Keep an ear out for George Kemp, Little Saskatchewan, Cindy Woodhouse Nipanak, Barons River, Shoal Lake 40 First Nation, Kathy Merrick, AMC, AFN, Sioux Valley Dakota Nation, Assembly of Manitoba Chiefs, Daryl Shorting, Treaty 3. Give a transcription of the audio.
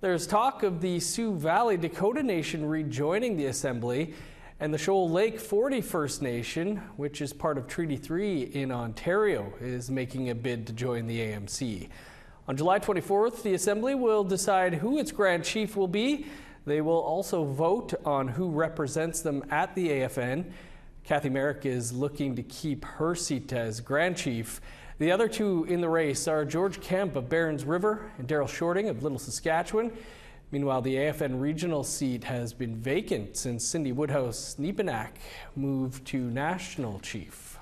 There's talk of the Sioux Valley Dakota Nation rejoining the Assembly and the Shoal Lake 40 First Nation, which is part of Treaty 3 in Ontario, is making a bid to join the AMC. On July 24th, the Assembly will decide who its Grand Chief will be. They will also vote on who represents them at the AFN. Kathy Merrick is looking to keep her seat as Grand Chief. The other two in the race are George Kemp of Barons River and Daryl Shorting of Little Saskatchewan. Meanwhile, the AFN regional seat has been vacant since Cindy Woodhouse Nipanak moved to national chief.